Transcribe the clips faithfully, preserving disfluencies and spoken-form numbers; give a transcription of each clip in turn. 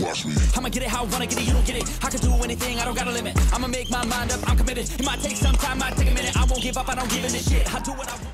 Watch me. I'ma get it how I wanna get it, you don't get it. I can do anything, I don't got a limit. I'ma make my mind up, I'm committed. It might take some time, might take a minute. I won't give up, I don't give a shit. I do what I want.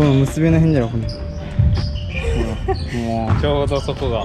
この結びの辺じゃろ、このもうちょうどそこが。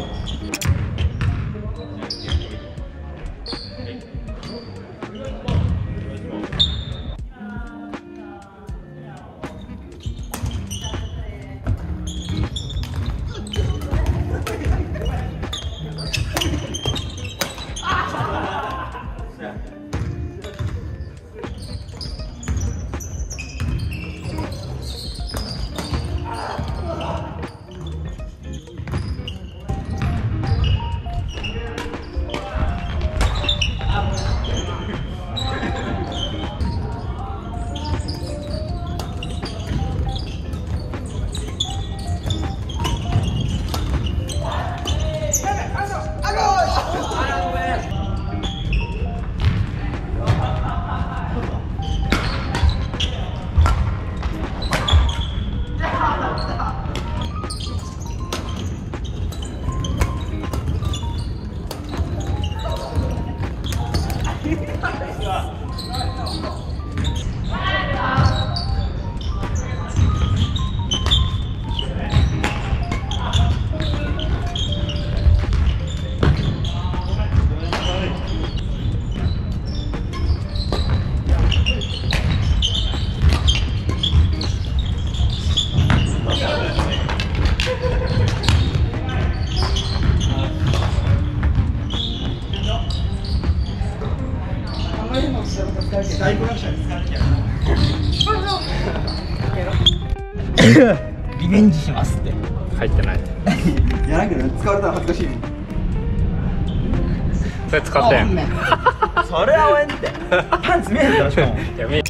リベンジしますって入ってないいや、なんか使われたら恥ずかしい。それ使ってんそれは応援ってパンツ見えんだろ、しかもいや見え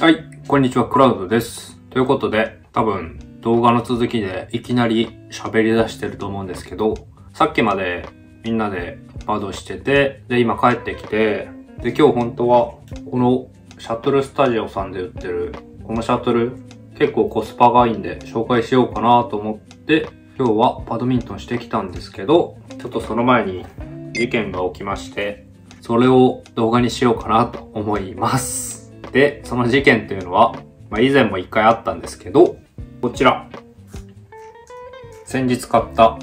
はい、こんにちは、クラウドです。ということで、多分動画の続きでいきなり喋り出してると思うんですけど、さっきまでみんなでバドしてて、で、今帰ってきて、で、今日本当はこのシャトルスタジオさんで売ってる、このシャトル結構コスパがいいんで紹介しようかなと思って、今日はバドミントンしてきたんですけど、ちょっとその前に事件が起きまして、それを動画にしようかなと思います。で、その事件というのは、まあ、以前も一回あったんですけど、こちら。先日買った、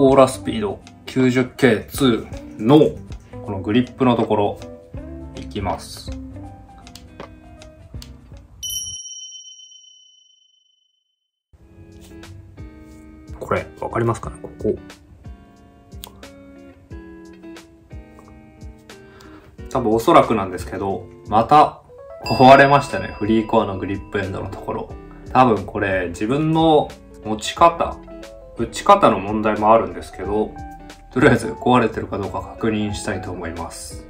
オーラスピード きゅうじゅうケーツー の、このグリップのところ、いきます。これ、わかりますかね、ここ。多分おそらくなんですけど、また、壊れましたね。フリーコアのグリップエンドのところ。多分これ自分の持ち方、打ち方の問題もあるんですけど、とりあえず壊れてるかどうか確認したいと思います。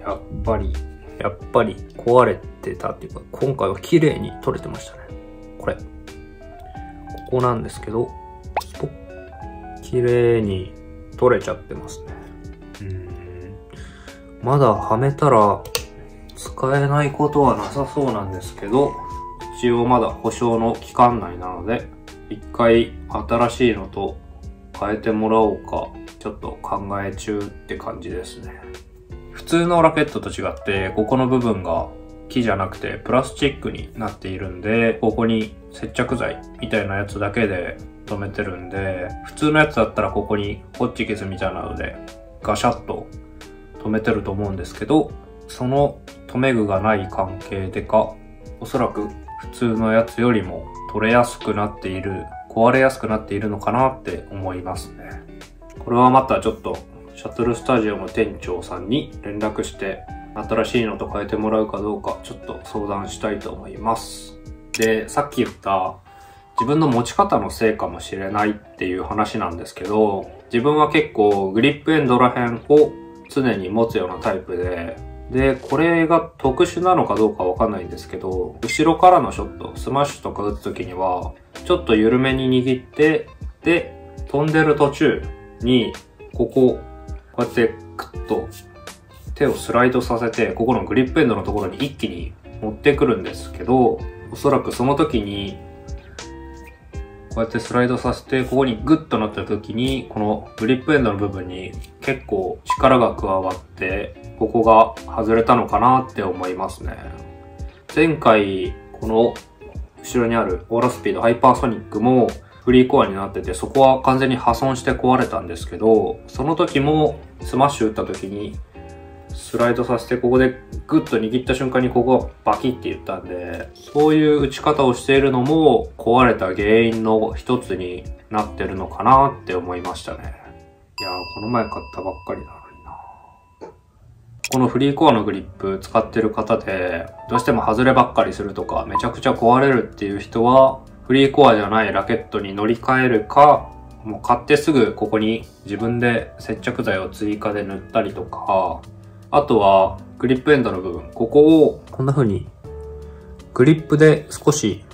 やっぱり、やっぱり壊れてたっていうか、今回は綺麗に取れてましたね。これ。ここなんですけど、綺麗に取れちゃってますね。うーん、まだはめたら使えないことはなさそうなんですけど、一応まだ保証の期間内なので、一回新しいのと変えてもらおうか、ちょっと考え中って感じですね。普通のラケットと違って、ここの部分が木じゃなくてプラスチックになっているんで、ここに接着剤みたいなやつだけで留めてるんで、普通のやつだったらここにホッチキスみたいなのでガシャッと留めてると思うんですけど、その留め具がない関係でか、おそらく普通のやつよりも取れやすくなっている、壊れやすくなっているのかなって思いますね。これはまたちょっとシャトルスタジオの店長さんに連絡して、新しいのと変えてもらうかどうかちょっと相談したいと思います。で、さっき言った自分の持ち方のせいかもしれないっていう話なんですけど、自分は結構グリップエンドら辺を常に持つようなタイプで、で、これが特殊なのかどうかわかんないんですけど、後ろからのショット、スマッシュとか打つ時には、ちょっと緩めに握って、で、飛んでる途中に、ここ、こうやってクッと手をスライドさせて、ここのグリップエンドのところに一気に持ってくるんですけど、おそらくその時に、こうやってスライドさせて、ここにグッとなった時に、このグリップエンドの部分に結構力が加わって、ここが外れたのかなって思いますね。前回、この後ろにあるオーラスピードハイパーソニックもフリーコアになってて、そこは完全に破損して壊れたんですけど、その時もスマッシュ打った時にスライドさせて、ここでグッと握った瞬間にここがバキっていったんで、そういう打ち方をしているのも壊れた原因の一つになってるのかなって思いましたね。いやー、この前買ったばっかりなのにな。このフリーコアのグリップ使ってる方で、どうしても外ればっかりするとかめちゃくちゃ壊れるっていう人は、フリーコアじゃないラケットに乗り換えるか、もう買ってすぐここに自分で接着剤を追加で塗ったりとか、あとはグリップエンドの部分、ここをこんな風にグリップで少し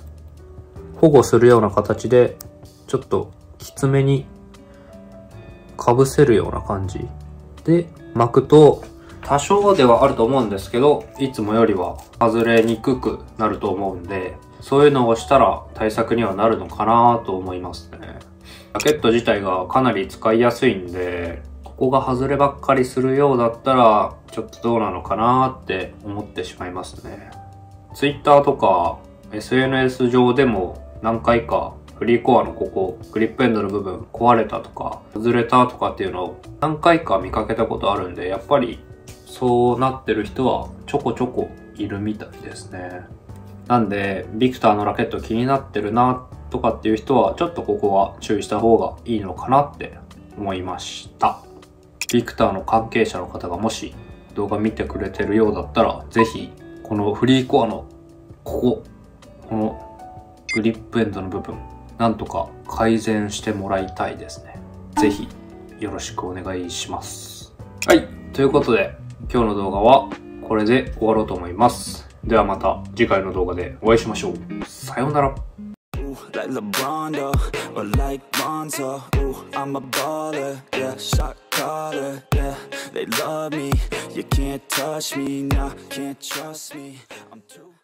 保護するような形で、ちょっときつめにかぶせるような感じで巻くと、多少ではあると思うんですけど、いつもよりは外れにくくなると思うんで、そういうのをしたら対策にはなるのかなと思いますね。ラケット自体がかなり使いやすいんで、ここが外ればっかりするようだったら、ちょっとどうなのかなって思ってしまいますね。Twitter とか エスエヌエス 上でも何回かフリーコアのここ、グリップエンドの部分壊れたとか、外れたとかっていうのを何回か見かけたことあるんで、やっぱりそうなってる人はちょこちょこいるみたいですね。なんで、ビクターのラケット気になってるなとかっていう人は、ちょっとここは注意した方がいいのかなって思いました。ビクターの関係者の方がもし動画見てくれてるようだったら、ぜひこのフリーコアのここ、このグリップエンドの部分、なんとか改善してもらいたいですね。ぜひよろしくお願いします。はい、ということで今日の動画はこれで終わろうと思います。ではまた次回の動画でお会いしましょう。さようなら。Like LeBron though, or like Bonzo. Ooh, I'm a baller, yeah, shot caller, yeah. They love me, you can't touch me, nah, can't trust me. I'm too